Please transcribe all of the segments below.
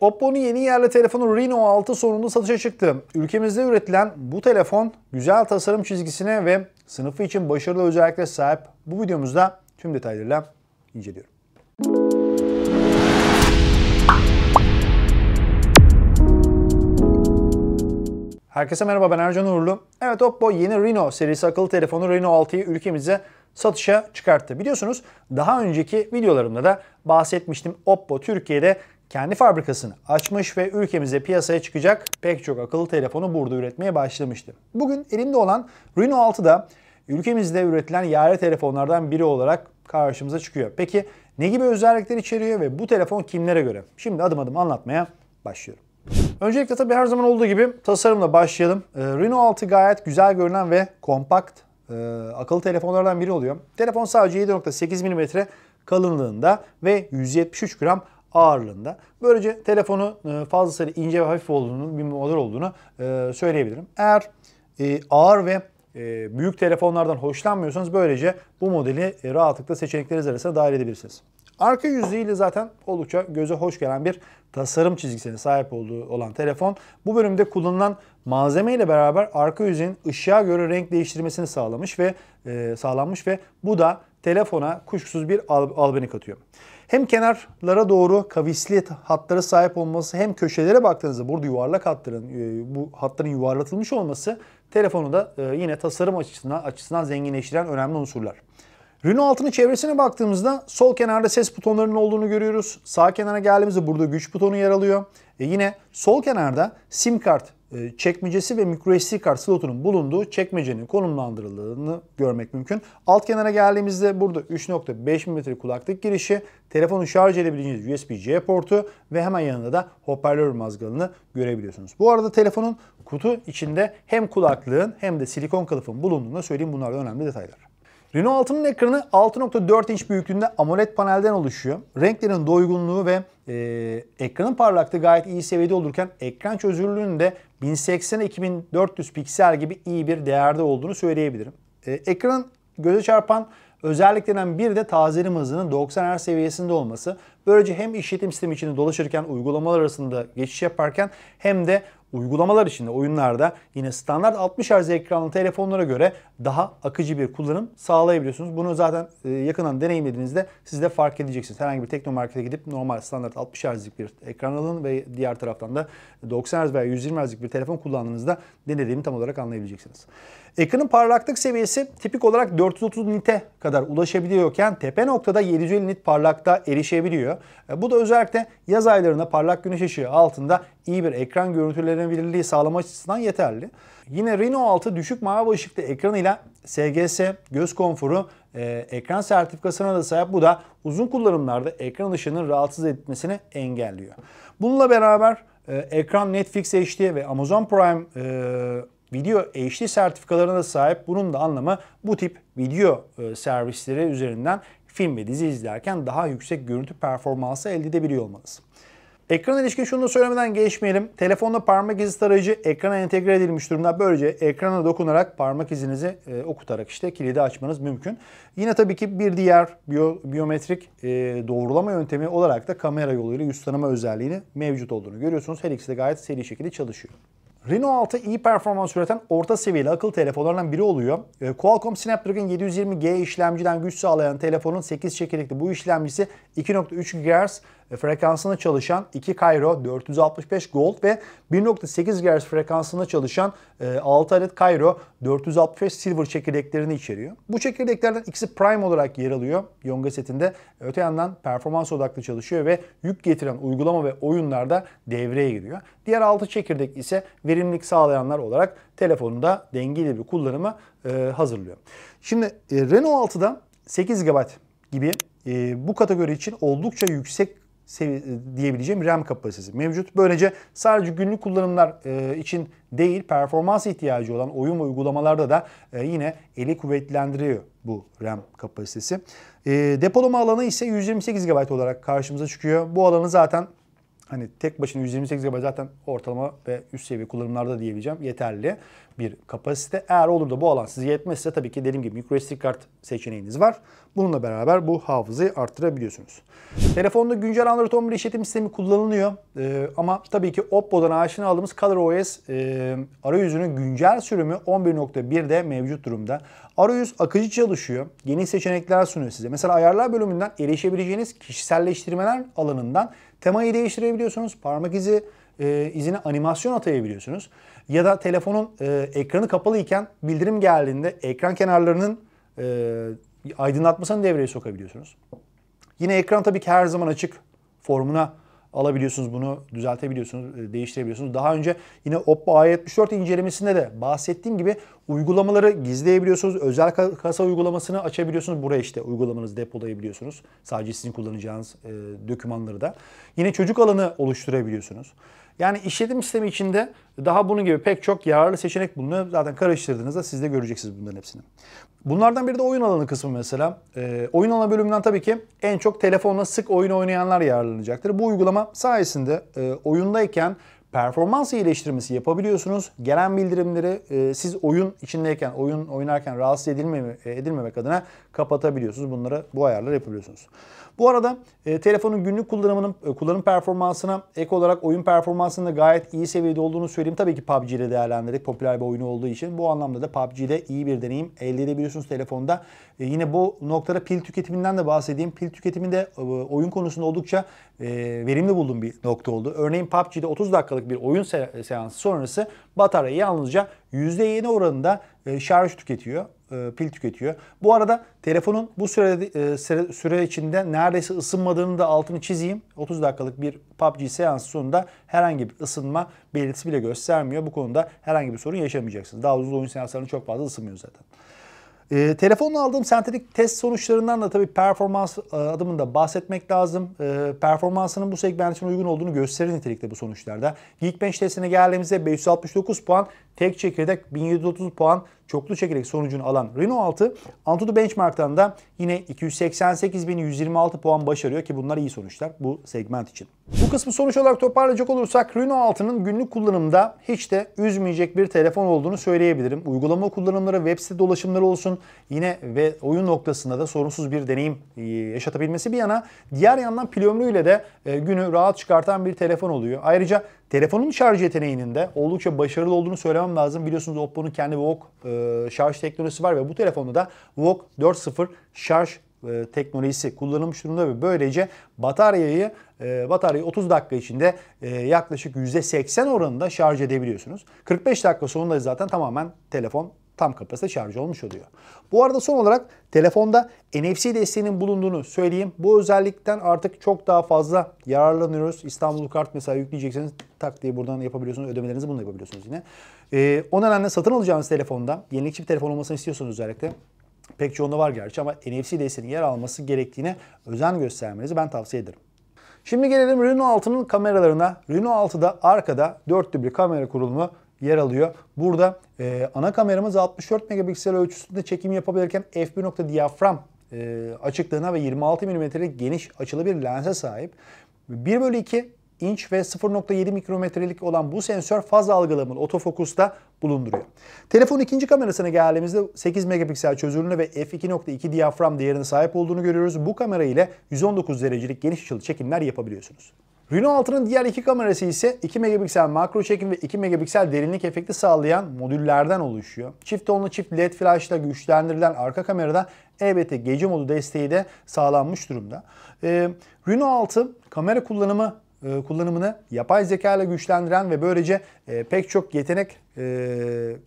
Oppo'nun yeni yerli telefonu Reno 6 sonunda satışa çıktı. Ülkemizde üretilen bu telefon güzel tasarım çizgisine ve sınıfı için başarılı özelliklere sahip. Bu videomuzda tüm detaylarıyla inceliyorum. Herkese merhaba, ben Ercan Uğurlu. Evet, Oppo yeni Reno serisi akıllı telefonu Reno 6'yı ülkemize satışa çıkarttı. Biliyorsunuz daha önceki videolarımda da bahsetmiştim. Oppo Türkiye'de kendi fabrikasını açmış ve ülkemize piyasaya çıkacak pek çok akıllı telefonu burada üretmeye başlamıştı. Bugün elimde olan Reno 6'da ülkemizde üretilen yerli telefonlardan biri olarak karşımıza çıkıyor. Peki ne gibi özellikler içeriyor ve bu telefon kimlere göre? Şimdi adım adım anlatmaya başlıyorum. Öncelikle tabii her zaman olduğu gibi tasarımla başlayalım. Reno 6 gayet güzel görünen ve kompakt akıllı telefonlardan biri oluyor. Telefon sadece 7.8 mm kalınlığında ve 173 gram ağırlığında. Böylece telefonu fazlasıyla ince ve hafif olduğunu, bir model olduğunu söyleyebilirim. Eğer ağır ve büyük telefonlardan hoşlanmıyorsanız böylece bu modeli rahatlıkla seçenekleriniz arasına dahil edebilirsiniz. Arka yüzeyiyle zaten oldukça göze hoş gelen bir tasarım çizgisine sahip olan telefon, bu bölümde kullanılan malzeme ile beraber arka yüzeyin ışığa göre renk değiştirmesini sağlanmış ve bu da telefona kuşkusuz bir albenik atıyor. Hem kenarlara doğru kavisli hatlara sahip olması hem köşelere baktığınızda burada yuvarlak hatların, bu hatların yuvarlatılmış olması telefonu da yine tasarım açısından zenginleştiren önemli unsurlar. Reno 6'nın çevresine baktığımızda sol kenarda ses butonlarının olduğunu görüyoruz. Sağ kenara geldiğimizde burada güç butonu yer alıyor. Yine sol kenarda SIM kart çekmecesi ve microSD kart slotunun bulunduğu çekmecenin konumlandırıldığını görmek mümkün. Alt kenara geldiğimizde burada 3.5 mm kulaklık girişi, telefonu şarj edebileceğiniz USB-C portu ve hemen yanında da hoparlör mazgalını görebiliyorsunuz. Bu arada telefonun kutu içinde hem kulaklığın hem de silikon kılıfın bulunduğunu söyleyeyim. Bunlar da önemli detaylar. Reno 6'nın ekranı 6.4 inç büyüklüğünde AMOLED panelden oluşuyor. Renklerin doygunluğu ve ekranın parlaklığı gayet iyi seviyede olurken ekran çözünürlüğünün de 1080x2400 piksel gibi iyi bir değerde olduğunu söyleyebilirim. Ekranın göze çarpan özelliklerinden biri de tazelim hızının 90 Hz seviyesinde olması. Böylece hem işletim sistemi içinde dolaşırken, uygulamalar arasında geçiş yaparken hem de uygulamalar içinde, oyunlarda yine standart 60 Hz ekranlı telefonlara göre daha akıcı bir kullanım sağlayabiliyorsunuz. Bunu zaten yakından deneyimlediğinizde siz de fark edeceksiniz. Herhangi bir teknomarkete gidip normal standart 60 Hz'lik bir ekran alın ve diğer taraftan da 90 Hz veya 120 Hz'lik bir telefon kullandığınızda ne dediğimi tam olarak anlayabileceksiniz. Ekranın parlaklık seviyesi tipik olarak 430 nite kadar ulaşabiliyorken tepe noktada 750 nit parlaklığa erişebiliyor. Bu da özellikle yaz aylarında parlak güneş ışığı altında iyi bir ekran görüntülenebilirliği sağlamak açısından yeterli. Yine Reno 6 düşük mavi ışıklı ekranıyla SGS, göz konforu, ekran sertifikasına da sahip. Bu da uzun kullanımlarda ekran ışığının rahatsız etmesini engelliyor. Bununla beraber ekran Netflix HD ve Amazon Prime Video HD sertifikalarına da sahip. Bunun da anlamı bu tip video servisleri üzerinden film ve dizi izlerken daha yüksek görüntü performansı elde edebiliyor olmanız. Ekrana ilişkin şunu da söylemeden geçmeyelim. Telefonda parmak izi tarayıcı ekrana entegre edilmiş durumda. Böylece ekrana dokunarak parmak izinizi okutarak işte kilidi açmanız mümkün. Yine tabii ki bir diğer biyometrik doğrulama yöntemi olarak da kamera yoluyla yüz tanıma özelliğini mevcut olduğunu görüyorsunuz. Her ikisi de gayet seri şekilde çalışıyor. Reno 6 iyi performans üreten orta seviyeli akıllı telefonlardan biri oluyor. Qualcomm Snapdragon 720G işlemciden güç sağlayan telefonun 8 çekirdekli bu işlemcisi 2.3 GHz frekansında çalışan 2 Cairo 465 Gold ve 1.8 GHz frekansında çalışan 6 adet Cairo 465 Silver çekirdeklerini içeriyor. Bu çekirdeklerden ikisi Prime olarak yer alıyor Yonga setinde. Öte yandan performans odaklı çalışıyor ve yük getiren uygulama ve oyunlarda devreye giriyor. Diğer 6 çekirdek ise verimlilik sağlayanlar olarak telefonunda dengeli bir kullanımı hazırlıyor. Şimdi Reno 6'da 8 GB gibi bu kategori için oldukça yüksek diyebileceğim RAM kapasitesi mevcut. Böylece sadece günlük kullanımlar için değil, performans ihtiyacı olan oyun ve uygulamalarda da yine eli kuvvetlendiriyor bu RAM kapasitesi. Depolama alanı ise 128 GB olarak karşımıza çıkıyor. Bu alanı zaten hani tek başına 128 GB zaten ortalama ve üst seviye kullanımlarda diyebileceğim yeterli bir kapasite. Eğer olur da bu alan size yetmezse tabii ki dediğim gibi microSD kart seçeneğiniz var. Bununla beraber bu hafızayı arttırabiliyorsunuz. Telefonda güncel Android 11 işletim sistemi kullanılıyor. Ama tabii ki Oppo'dan aşina aldığımız ColorOS arayüzünün güncel sürümü 11.1'de mevcut durumda. Arayüz akıcı çalışıyor. Yeni seçenekler sunuyor size. Mesela ayarlar bölümünden erişebileceğiniz kişiselleştirmeler alanından temayı değiştirebiliyorsunuz. Parmak izi izine animasyon atayabiliyorsunuz. Ya da telefonun ekranı kapalı iken bildirim geldiğinde ekran kenarlarının aydınlatmasını devreye sokabiliyorsunuz. Yine ekran tabii ki her zaman açık formuna alabiliyorsunuz bunu, düzeltebiliyorsunuz, değiştirebiliyorsunuz. Daha önce yine Oppo A74 incelemesinde de bahsettiğim gibi uygulamaları gizleyebiliyorsunuz. Özel kasa uygulamasını açabiliyorsunuz. Buraya işte uygulamanızı depolayabiliyorsunuz. Sadece sizin kullanacağınız dokümanları da. Yine çocuk alanı oluşturabiliyorsunuz. Yani işletim sistemi içinde daha bunun gibi pek çok yararlı seçenek bulunuyor. Zaten karıştırdığınızda siz de göreceksiniz bunların hepsini. Bunlardan biri de oyun alanı kısmı mesela. Oyun alanı bölümünden tabii ki en çok telefonla sık oyun oynayanlar yararlanacaktır. Bu uygulama sayesinde oyundayken performans iyileştirmesi yapabiliyorsunuz. Gelen bildirimleri siz oyun içindeyken, oyun oynarken rahatsız edilmemek adına kapatabiliyorsunuz. Bunlara bu ayarları yapabiliyorsunuz. Bu arada telefonun günlük kullanımının kullanım performansına ek olarak oyun performansında gayet iyi seviyede olduğunu söyleyeyim. Tabii ki PUBG ile değerlendirdik. Popüler bir oyunu olduğu için. Bu anlamda da PUBG'de iyi bir deneyim elde edebiliyorsunuz telefonda. Yine bu noktada pil tüketiminden de bahsedeyim. Pil tüketiminde oyun konusunda oldukça verimli bulduğum bir nokta oldu. Örneğin PUBG'de 30 dakikalık bir oyun seansı sonrası bataryayı yalnızca %7 oranında şarj tüketiyor. Pil tüketiyor. Bu arada telefonun bu süre içinde neredeyse ısınmadığını da altını çizeyim. 30 dakikalık bir PUBG seansı sonunda herhangi bir ısınma belirtisi bile göstermiyor. Bu konuda herhangi bir sorun yaşamayacaksınız. Daha uzun oyun seanslarında çok fazla ısınmıyor zaten. Telefonla aldığım sentetik test sonuçlarından da tabii performans adımında bahsetmek lazım. Performansının bu segment için uygun olduğunu gösterir nitelikte bu sonuçlarda. Geekbench testine geldiğimizde 569 puan, tek çekirdek 1730 puan çoklu çekirdek sonucunu alan Reno 6, Antutu Benchmark'tan da yine 288.126 puan başarıyor ki bunlar iyi sonuçlar bu segment için. Bu kısmı sonuç olarak toparlayacak olursak Reno 6'nın günlük kullanımda hiç de üzmeyecek bir telefon olduğunu söyleyebilirim. Uygulama kullanımları, web site dolaşımları olsun yine ve oyun noktasında da sorunsuz bir deneyim yaşatabilmesi bir yana, diğer yandan pil ömrüyle de günü rahat çıkartan bir telefon oluyor. Ayrıca telefonun şarj yeteneğinin de oldukça başarılı olduğunu söylemem lazım. Biliyorsunuz Oppo'nun kendi VOOC şarj teknolojisi var ve bu telefonda da VOOC 4.0 şarj teknolojisi kullanılmış durumda ve böylece bataryayı 30 dakika içinde yaklaşık %80 oranında şarj edebiliyorsunuz. 45 dakika sonunda zaten tamamen telefon tam kapasite şarj olmuş oluyor. Bu arada son olarak telefonda NFC desteğinin bulunduğunu söyleyeyim. Bu özellikten artık çok daha fazla yararlanıyoruz. İstanbul kartı mesela yükleyecekseniz tak diye buradan yapabiliyorsunuz. Ödemelerinizi bununla yapabiliyorsunuz yine. O nedenle satın alacağınız telefonda yenilikçi bir telefon olmasını istiyorsanız özellikle pek çoğunda var gerçi ama NFC desteğinin yer alması gerektiğine özen göstermenizi ben tavsiye ederim. Şimdi gelelim Reno 6'nın kameralarına. Reno 6'da arkada dörtlü bir kamera kurulumu yer alıyor. Burada ana kameramız 64 megapiksel ölçüsünde çekim yapabilirken f1. Diyafram açıklığına ve 26 mm'lik geniş açılı bir lense sahip. 1/2 inç ve 0.7 mikrometrelik olan bu sensör faz algılamalı otofokusta bulunduruyor. Telefonun ikinci kamerasına geldiğimizde 8 megapiksel çözünürlüğü ve f2.2 diyafram değerine sahip olduğunu görüyoruz. Bu kamera ile 119 derecelik geniş açılı çekimler yapabiliyorsunuz. Reno 6'nın diğer iki kamerası ise 2 megapiksel makro çekim ve 2 megapiksel derinlik efekti sağlayan modüllerden oluşuyor. Çift onlu çift LED flaşla güçlendirilen arka kamerada elbette gece modu desteği de sağlanmış durumda. Reno 6 kamera kullanımını yapay zeka ile güçlendiren ve böylece pek çok yetenek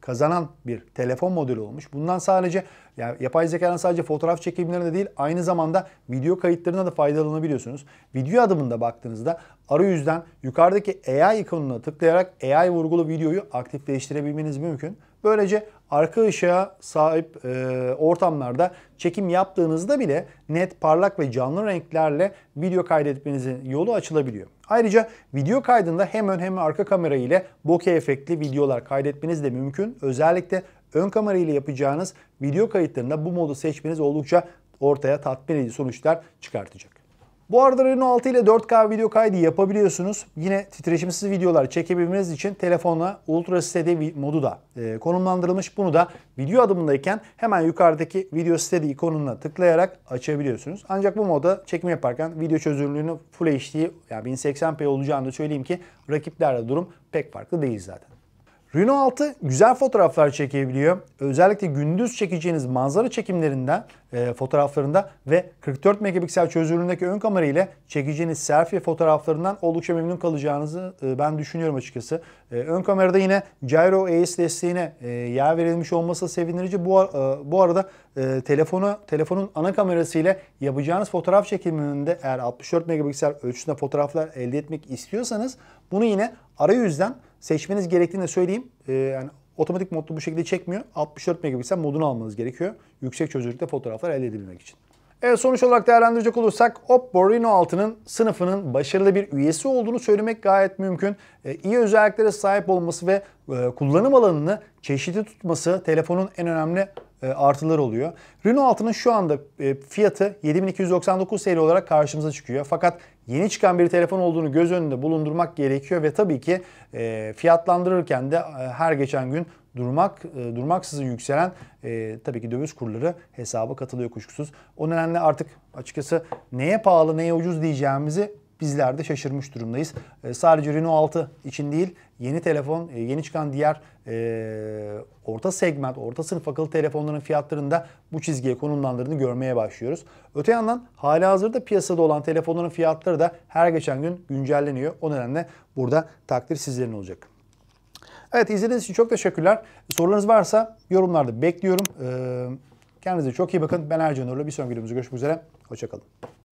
kazanan bir telefon modeli olmuş. Bundan sadece yani yapay zekadan sadece fotoğraf çekimlerine değil aynı zamanda video kayıtlarına da faydalanabiliyorsunuz. Video adımında baktığınızda arayüzden yukarıdaki AI ikonuna tıklayarak AI vurgulu videoyu aktifleştirebilmeniz mümkün. Böylece arka ışığa sahip ortamlarda çekim yaptığınızda bile net, parlak ve canlı renklerle video kaydetmenizin yolu açılabiliyor. Ayrıca video kaydında hem ön hem arka kamera ile bokeh efektli videolar kaydetmeniz de mümkün. Özellikle ön kamera ile yapacağınız video kayıtlarında bu modu seçmeniz oldukça ortaya tatmin edici sonuçlar çıkartacak. Bu arada Reno 6 ile 4K video kaydı yapabiliyorsunuz. Yine titreşimsiz videolar çekebilmeniz için telefonla Ultra Steady modu da konumlandırılmış. Bunu da video adımındayken hemen yukarıdaki Video Steady ikonuna tıklayarak açabiliyorsunuz. Ancak bu moda çekim yaparken video çözünürlüğünü Full HD, yani 1080p olacağını da söyleyeyim ki rakiplerle durum pek farklı değil zaten. Reno 6 güzel fotoğraflar çekebiliyor. Özellikle gündüz çekeceğiniz manzara çekimlerinden fotoğraflarında ve 44 megapiksel çözünürlüğündeki ön kamera ile çekeceğiniz selfie fotoğraflarından oldukça memnun kalacağınızı ben düşünüyorum açıkçası. Ön kamerada yine Gyro EIS desteğine yer verilmiş olması sevindirici. Bu arada telefonun ana kamerası ile yapacağınız fotoğraf çekiminde eğer 64 megapiksel ölçüsünde fotoğraflar elde etmek istiyorsanız bunu yine arayüzden seçmeniz gerektiğini de söyleyeyim. Yani otomatik modda bu şekilde çekmiyor. 64 megapiksel modunu almanız gerekiyor. Yüksek çözünürlükte fotoğraflar elde edebilmek için. Evet, sonuç olarak değerlendirecek olursak Oppo Reno 6'nın sınıfının başarılı bir üyesi olduğunu söylemek gayet mümkün. İyi özelliklere sahip olması ve kullanım alanını çeşitli tutması telefonun en önemli artıları oluyor. Reno 6'nın şu anda fiyatı 7299 TL olarak karşımıza çıkıyor. Fakat yeni çıkan bir telefon olduğunu göz önünde bulundurmak gerekiyor ve tabii ki fiyatlandırırken de her geçen gün durmaksızın yükselen tabii ki döviz kurları hesaba katılıyor kuşkusuz. O nedenle artık açıkçası neye pahalı neye ucuz diyeceğimizi bizler de şaşırmış durumdayız. Sadece Reno 6 için değil, yeni telefon, yeni çıkan diğer orta segment, orta sınıf akıllı telefonların fiyatlarında bu çizgiye konumlandırdığını görmeye başlıyoruz. Öte yandan halihazırda piyasada olan telefonların fiyatları da her geçen gün güncelleniyor. O nedenle burada takdir sizlerin olacak. Evet, izlediğiniz için çok teşekkürler. Sorularınız varsa yorumlarda bekliyorum. Kendinize çok iyi bakın. Ben Ercan Uğurlu. Bir sonraki videomuzda görüşmek üzere. Hoşça kalın.